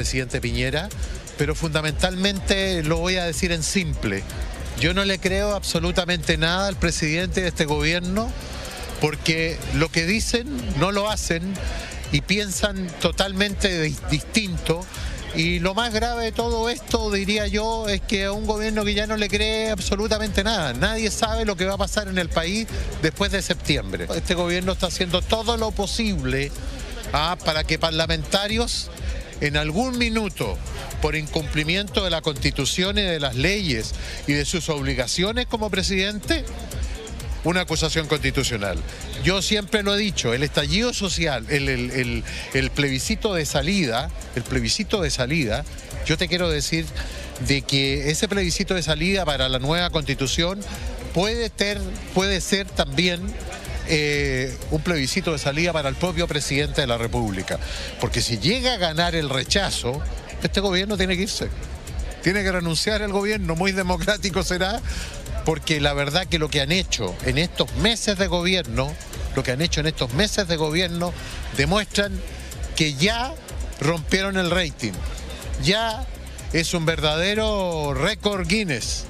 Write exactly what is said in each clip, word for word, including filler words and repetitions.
presidente Piñera, pero fundamentalmente lo voy a decir en simple. Yo no le creo absolutamente nada al presidente de este gobierno porque lo que dicen no lo hacen y piensan totalmente distinto. Y lo más grave de todo esto, diría yo, es que a un gobierno que ya no le cree absolutamente nada. Nadie sabe lo que va a pasar en el país después de septiembre. Este gobierno está haciendo todo lo posible ah, para que parlamentarios en algún minuto, por incumplimiento de la Constitución y de las leyes y de sus obligaciones como presidente, una acusación constitucional. Yo siempre lo he dicho, el estallido social, el, el, el, el plebiscito de salida, el plebiscito de salida, yo te quiero decir de que ese plebiscito de salida para la nueva Constitución puede ter, puede ser también eh, un plebiscito de salida para el propio presidente de la República. Porque si llega a ganar el rechazo, este gobierno tiene que irse. Tiene que renunciar el gobierno, muy democrático será, porque la verdad que lo que han hecho en estos meses de gobierno, lo que han hecho en estos meses de gobierno, demuestran que ya rompieron el rating. Ya es un verdadero récord Guinness.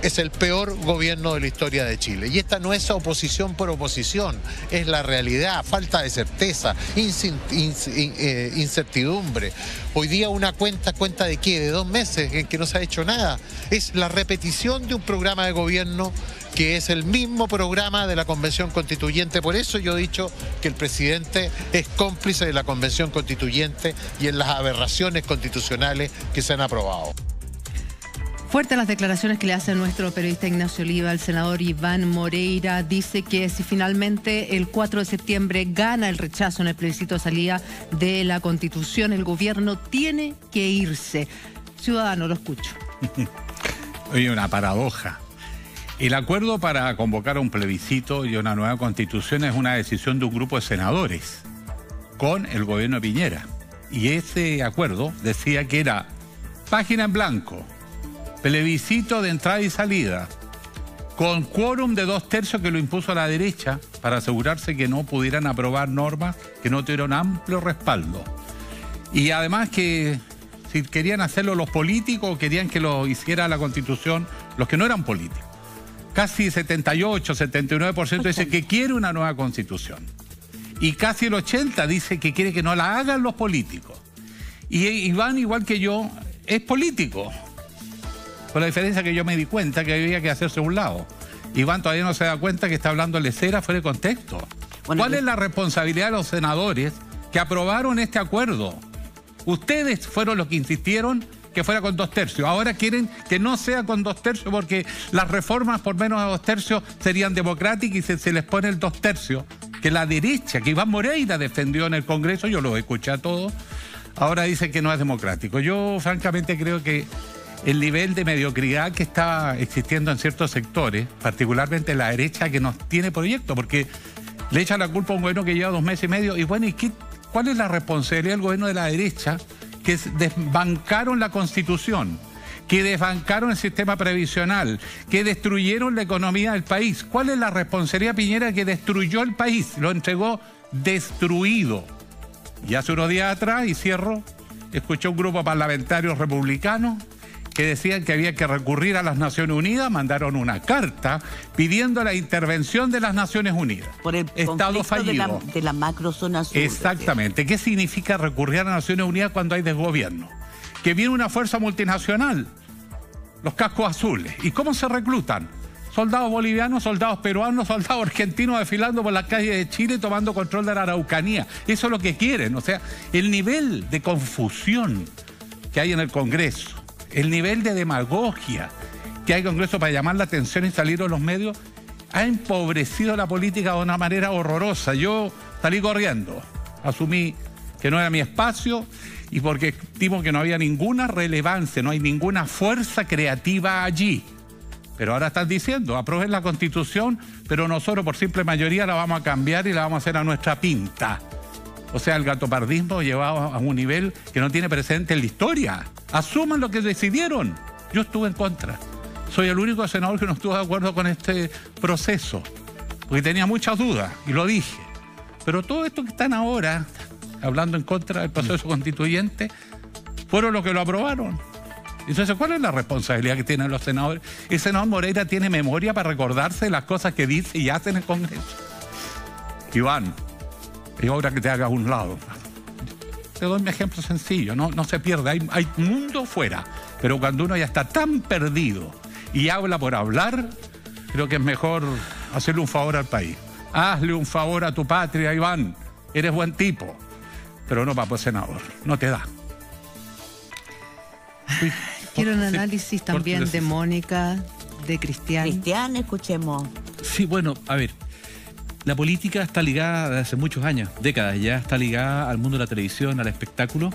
Es el peor gobierno de la historia de Chile. Y esta no es oposición por oposición, es la realidad, falta de certeza, incertidumbre. Hoy día una cuenta, ¿cuenta de qué? De dos meses en que no se ha hecho nada. Es la repetición de un programa de gobierno que es el mismo programa de la Convención Constituyente. Por eso yo he dicho que el presidente es cómplice de la Convención Constituyente y en las aberraciones constitucionales que se han aprobado. Fuertes las declaraciones que le hace nuestro periodista Ignacio Oliva. El senador Iván Moreira dice que si finalmente el cuatro de septiembre gana el rechazo en el plebiscito de salida de la Constitución, el gobierno tiene que irse. Ciudadano, lo escucho. Oye, una paradoja. El acuerdo para convocar a un plebiscito y una nueva Constitución es una decisión de un grupo de senadores con el gobierno de Piñera. Y ese acuerdo decía que era página en blanco, plebiscito de entrada y salida, con quórum de dos tercios que lo impuso a la derecha para asegurarse que no pudieran aprobar normas que no tuvieron amplio respaldo. Y además que si querían hacerlo los políticos, querían que lo hiciera la Constitución los que no eran políticos. Casi setenta y ocho, setenta y nueve por ciento dice que quiere una nueva Constitución. Y casi el ochenta por ciento dice que quiere que no la hagan los políticos. Y Iván, igual que yo, es político. Con la diferencia que yo me di cuenta que había que hacerse un lado. Iván todavía no se da cuenta que está hablando lecera fuera de contexto. Bueno, ¿Cuál yo... es la responsabilidad de los senadores que aprobaron este acuerdo? Ustedes fueron los que insistieron que fuera con dos tercios. Ahora quieren que no sea con dos tercios porque las reformas por menos de dos tercios serían democráticas y se, se les pone el dos tercios. Que la derecha, que Iván Moreira defendió en el Congreso, yo los escuché a todos, ahora dice que no es democrático. Yo francamente creo que el nivel de mediocridad que está existiendo en ciertos sectores, particularmente la derecha que no tiene proyecto, porque le echa la culpa a un gobierno que lleva dos meses y medio. Y bueno, ¿y qué, cuál es la responsabilidad del gobierno de la derecha? Que desbancaron la Constitución, que desbancaron el sistema previsional, que destruyeron la economía del país. ¿Cuál es la responsabilidad de Piñera que destruyó el país? Lo entregó destruido. Y hace unos días atrás, y cierro, escuché un grupo parlamentario republicano que decían que había que recurrir a las Naciones Unidas, mandaron una carta pidiendo la intervención de las Naciones Unidas. Por el Estado fallido. De la, de la macrozona sur. Exactamente. ¿Qué significa recurrir a las Naciones Unidas cuando hay desgobierno? Que viene una fuerza multinacional, los cascos azules. ¿Y cómo se reclutan? Soldados bolivianos, soldados peruanos, soldados argentinos desfilando por las calles de Chile tomando control de la Araucanía. Eso es lo que quieren. O sea, el nivel de confusión que hay en el Congreso, el nivel de demagogia que hay en el Congreso para llamar la atención y salir a los medios ha empobrecido la política de una manera horrorosa. Yo salí corriendo, asumí que no era mi espacio y porque estimo que no había ninguna relevancia, no hay ninguna fuerza creativa allí. Pero ahora están diciendo, aprueben la Constitución, pero nosotros por simple mayoría la vamos a cambiar y la vamos a hacer a nuestra pinta. O sea, el gatopardismo llevado a un nivel que no tiene precedente en la historia. Asuman lo que decidieron. Yo estuve en contra. Soy el único senador que no estuvo de acuerdo con este proceso, porque tenía muchas dudas, y lo dije. Pero todo esto que están ahora hablando en contra del proceso constituyente fueron los que lo aprobaron. Entonces, ¿cuál es la responsabilidad que tienen los senadores? El senador Moreira tiene memoria para recordarse las cosas que dice y hace en el Congreso. Iván, es hora que te hagas un lado. Te doy un ejemplo sencillo, no, no se pierda, hay, hay mundo fuera, pero cuando uno ya está tan perdido y habla por hablar, creo que es mejor hacerle un favor al país. Hazle un favor a tu patria, Iván, eres buen tipo, pero no para senador, no te da. Sí. Quiero un análisis sí, también de Mónica, de Cristian. Cristian, escuchemos. Sí, bueno, a ver, la política está ligada desde hace muchos años, décadas ya, está ligada al mundo de la televisión, al espectáculo,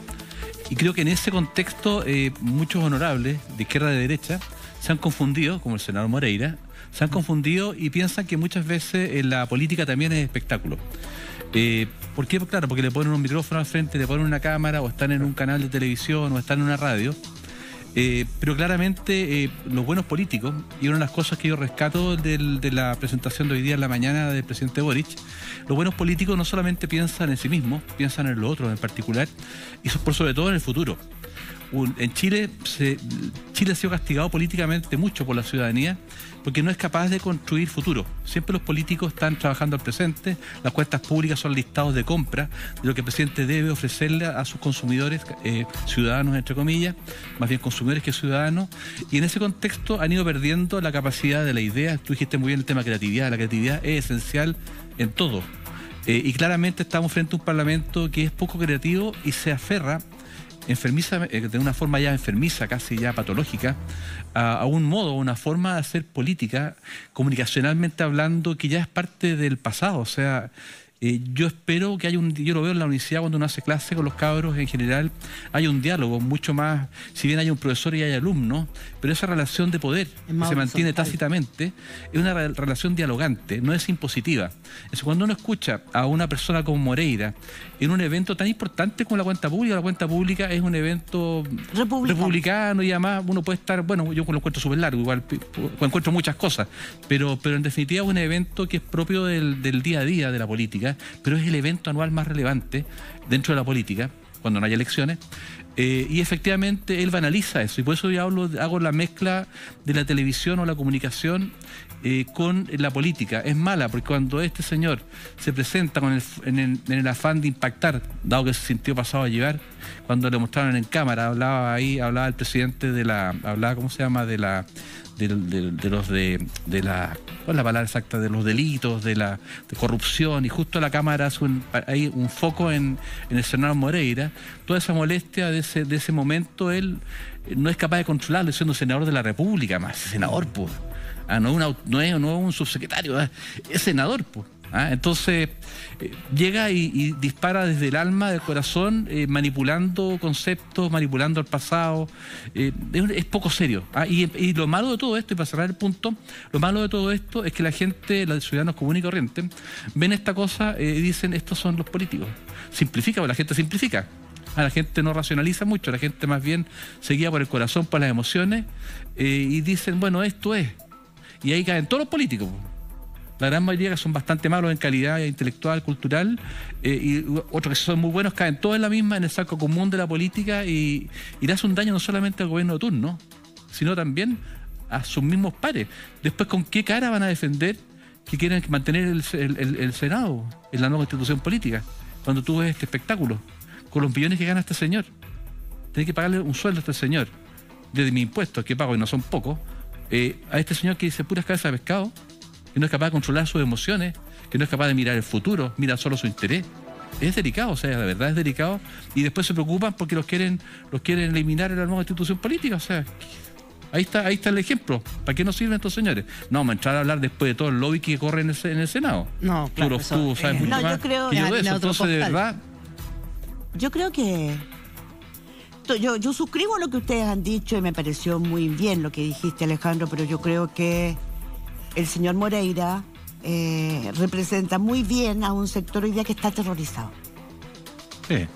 y creo que en ese contexto eh, muchos honorables, de izquierda y de derecha, se han confundido, como el senador Moreira, se han confundido y piensan que muchas veces eh, la política también es espectáculo. Eh, ¿Por qué? Claro, porque le ponen un micrófono al frente, le ponen una cámara, o están en un canal de televisión, o están en una radio. Eh, pero claramente eh, los buenos políticos, y una de las cosas que yo rescato del, de la presentación de hoy día en la mañana del presidente Boric, los buenos políticos no solamente piensan en sí mismos, piensan en los otros en particular, y por sobre todo en el futuro. Un, en Chile, se, Chile ha sido castigado políticamente mucho por la ciudadanía porque no es capaz de construir futuro. Siempre los políticos están trabajando al presente, las cuentas públicas son listados de compra, de lo que el presidente debe ofrecerle a sus consumidores, eh, ciudadanos entre comillas, más bien consumidores que ciudadanos, y en ese contexto han ido perdiendo la capacidad de la idea. Tú dijiste muy bien el tema creatividad, la creatividad es esencial en todo. Eh, y claramente estamos frente a un parlamento que es poco creativo y se aferra enfermiza, de una forma ya enfermiza, casi ya patológica, a, a un modo, a una forma de hacer política, comunicacionalmente hablando, que ya es parte del pasado. O sea, eh, yo espero que haya un... Yo lo veo en la universidad cuando uno hace clase con los cabros en general, hay un diálogo mucho más... Si bien hay un profesor y hay alumnos, pero esa relación de poder que se mantiene tácitamente es una re relación dialogante, no es impositiva. Es cuando uno escucha a una persona como Moreira en un evento tan importante como la cuenta pública. La cuenta pública es un evento republicano, republicano y además uno puede estar... Bueno, yo lo encuentro súper largo, igual encuentro muchas cosas, pero, pero en definitiva es un evento que es propio del, del día a día de la política, pero es el evento anual más relevante dentro de la política, cuando no hay elecciones. Eh, y efectivamente él banaliza eso, y por eso yo hablo, hago la mezcla de la televisión o la comunicación eh, con la política. Es mala, porque cuando este señor se presenta con el, en, el, en el afán de impactar, dado que se sintió pasado a llevar, cuando le mostraron en cámara, hablaba ahí, hablaba el presidente de la... hablaba, ¿cómo se llama? De la... De, de, de los de, de la... ¿cuál es la palabra exacta? De los delitos, de la de corrupción, y justo la cámara hace un, hay un foco en, en el senador Moreira. Toda esa molestia de ese, de ese momento, él no es capaz de controlarlo, siendo senador de la República, más senador, pues. Ah, no, una, no, es, no es un subsecretario, ¿eh? Es senador, pues. Ah, entonces eh, llega y, y dispara desde el alma, del corazón, eh, manipulando conceptos, manipulando el pasado. Eh, es, es poco serio. Ah, y, y lo malo de todo esto, y para cerrar el punto, lo malo de todo esto es que la gente, los ciudadanos comunes y corrientes, ven esta cosa eh, y dicen: estos son los políticos. Simplifica, porque la gente simplifica. Ah, la gente no racionaliza mucho, la gente más bien se guía por el corazón, por las emociones, eh, y dicen: bueno, esto es. Y ahí caen todos los políticos. La gran mayoría que son bastante malos en calidad intelectual, cultural, eh, y otros que son muy buenos caen todos en la misma, en el saco común de la política, y, y le hace un daño no solamente al gobierno de turno, sino también a sus mismos pares. Después, ¿con qué cara van a defender que quieren mantener el, el, el, el Senado en la nueva constitución política? Cuando tú ves este espectáculo, con los millones que gana este señor, tenés que pagarle un sueldo a este señor, desde mis impuestos que pago, y no son pocos, eh, a este señor que dice puras cabezas de pescado, que no es capaz de controlar sus emociones, que no es capaz de mirar el futuro, mira solo su interés. Es delicado, o sea, la verdad es delicado. Y después se preocupan porque los quieren, los quieren eliminar en la nueva institución política. O sea, ahí está, ahí está el ejemplo. ¿Para qué nos sirven estos señores? No, vamos a entrar a hablar después de todo el lobby que corre en el, en el Senado. No, claro. Tú, tú sabes eh, mucho no, más yo creo, que yo de eso. Entonces, de verdad... Yo creo que... Yo, yo suscribo lo que ustedes han dicho y me pareció muy bien lo que dijiste, Alejandro, pero yo creo que... el señor Moreira eh, representa muy bien a un sector hoy día que está aterrorizado. Sí.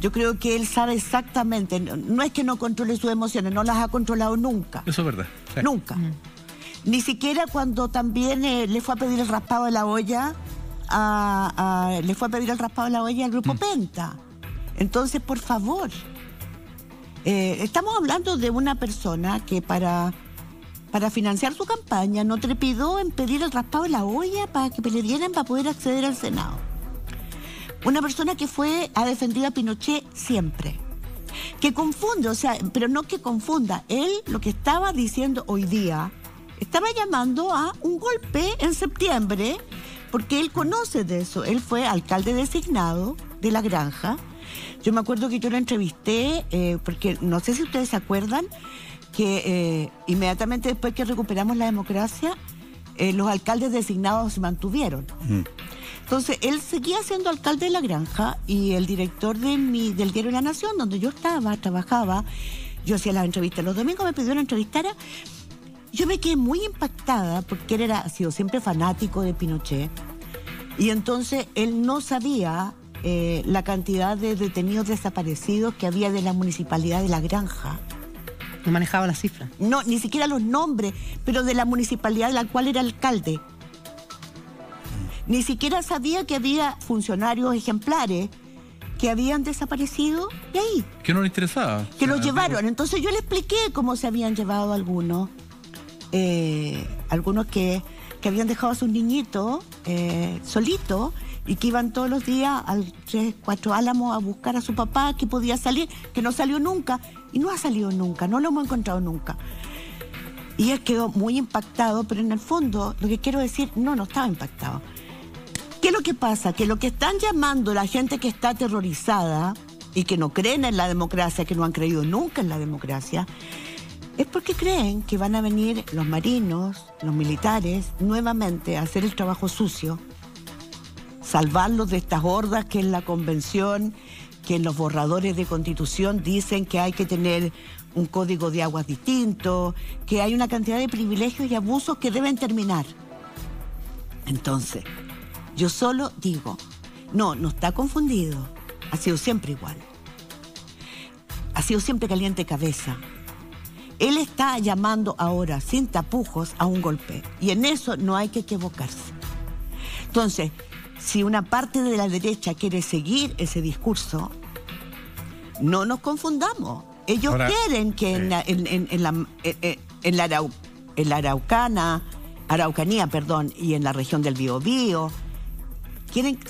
Yo creo que él sabe exactamente, no, no es que no controle sus emociones, no las ha controlado nunca. Eso es verdad. Sí. Nunca. Mm. Ni siquiera cuando también eh, le fue a pedir el raspado de la olla, a, a, le fue a pedir el raspado de la olla al grupo mm. Penta. Entonces, por favor, Eh, estamos hablando de una persona que para, para financiar su campaña no trepidó en pedir el raspado de la olla para que le dieran para poder acceder al Senado. Una persona que fue, ha defendido a Pinochet siempre. Que confunde, o sea, pero no que confunda. Él lo que estaba diciendo hoy día, estaba llamando a un golpe en septiembre, porque él conoce de eso. Él fue alcalde designado de La Granja. Yo me acuerdo que yo lo entrevisté, eh, porque no sé si ustedes se acuerdan, que eh, inmediatamente después que recuperamos la democracia, eh, los alcaldes designados se mantuvieron. Mm. Entonces, él seguía siendo alcalde de La Granja y el director de mi, del diario La Nación, donde yo estaba, trabajaba, yo hacía las entrevistas. Los domingos me pidió una entrevistara. Yo me quedé muy impactada porque él era, ha sido siempre fanático de Pinochet, y entonces él no sabía eh, la cantidad de detenidos desaparecidos que había de la municipalidad de La Granja. No manejaba la cifra. No, ni siquiera los nombres, pero de la municipalidad de la cual era alcalde. Ni siquiera sabía que había funcionarios ejemplares que habían desaparecido de ahí. Que no le interesaba. Que los llevaron. Entonces yo le expliqué cómo se habían llevado algunos. Eh, algunos que, que habían dejado a sus niñitos eh, solitos y que iban todos los días al tres, cuatro Álamos a buscar a su papá, que podía salir, que no salió nunca, y no ha salido nunca, no lo hemos encontrado nunca. Y él quedó muy impactado, pero en el fondo, lo que quiero decir, no, no estaba impactado. ¿Qué es lo que pasa? Que lo que están llamando la gente que está aterrorizada y que no creen en la democracia, que no han creído nunca en la democracia, es porque creen que van a venir los marinos, los militares, nuevamente a hacer el trabajo sucio, salvarlos de estas hordas que en la convención, que en los borradores de constitución dicen que hay que tener un código de aguas distinto, que hay una cantidad de privilegios y abusos que deben terminar. Entonces, yo solo digo, no, no está confundido, ha sido siempre igual, ha sido siempre caliente cabeza. Él está llamando ahora, sin tapujos, a un golpe. Y en eso no hay que equivocarse. Entonces, si una parte de la derecha quiere seguir ese discurso, no nos confundamos. Ellos ahora quieren que eh. en, la, en, en, en, la, en, en, la Arau, en la Araucana, Araucanía, perdón, y en la región del Biobío, quieren,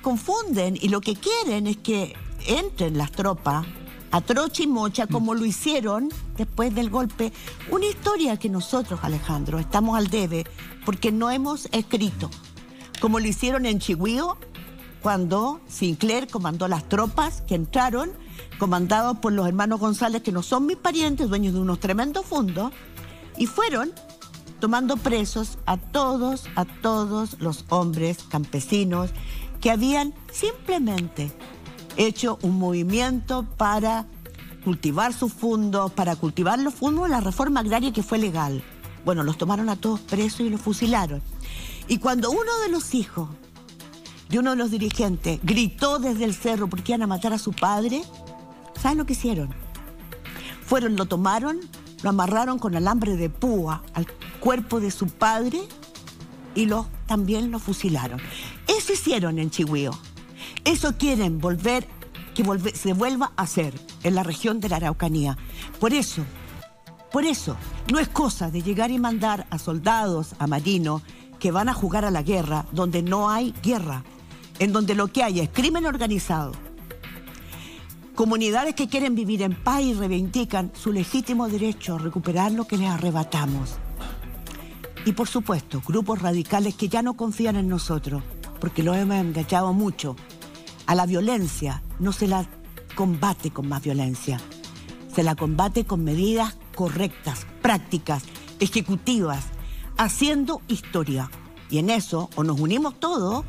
confunden, y lo que quieren es que entren las tropas a trocha y mocha, como lo hicieron después del golpe. Una historia que nosotros, Alejandro, estamos al debe, porque no hemos escrito, como lo hicieron en Chihuío, cuando Sinclair comandó las tropas que entraron, comandados por los hermanos González, que no son mis parientes, dueños de unos tremendos fondos, y fueron tomando presos a todos, a todos los hombres campesinos que habían simplemente hecho un movimiento para cultivar sus fondos, para cultivar los fondos de la reforma agraria que fue legal. Bueno, los tomaron a todos presos y los fusilaron. Y cuando uno de los hijos de uno de los dirigentes gritó desde el cerro porque iban a matar a su padre, ¿saben lo que hicieron? Fueron, lo tomaron, lo amarraron con alambre de púa al cuerpo de su padre y los, también lo fusilaron. Eso hicieron en Chihuío. Eso quieren volver, que volve, se vuelva a hacer en la región de la Araucanía. Por eso, por eso, no es cosa de llegar y mandar a soldados, a marinos, que van a jugar a la guerra, donde no hay guerra, en donde lo que hay es crimen organizado, comunidades que quieren vivir en paz y reivindican su legítimo derecho a recuperar lo que les arrebatamos. Y por supuesto, grupos radicales que ya no confían en nosotros, porque los hemos engañado mucho. A la violencia no se la combate con más violencia, se la combate con medidas correctas, prácticas, ejecutivas, haciendo historia. Y en eso o nos unimos todos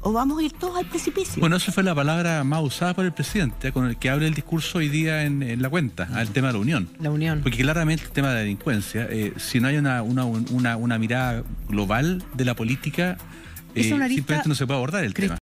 o vamos a ir todos al precipicio. Bueno, esa fue la palabra más usada por el presidente, con el que abre el discurso hoy día en, en la cuenta, al tema de la unión. La unión. Porque claramente el tema de la delincuencia, eh, si no hay una, una, una, una mirada global de la política, eh, simplemente no se puede abordar el tema.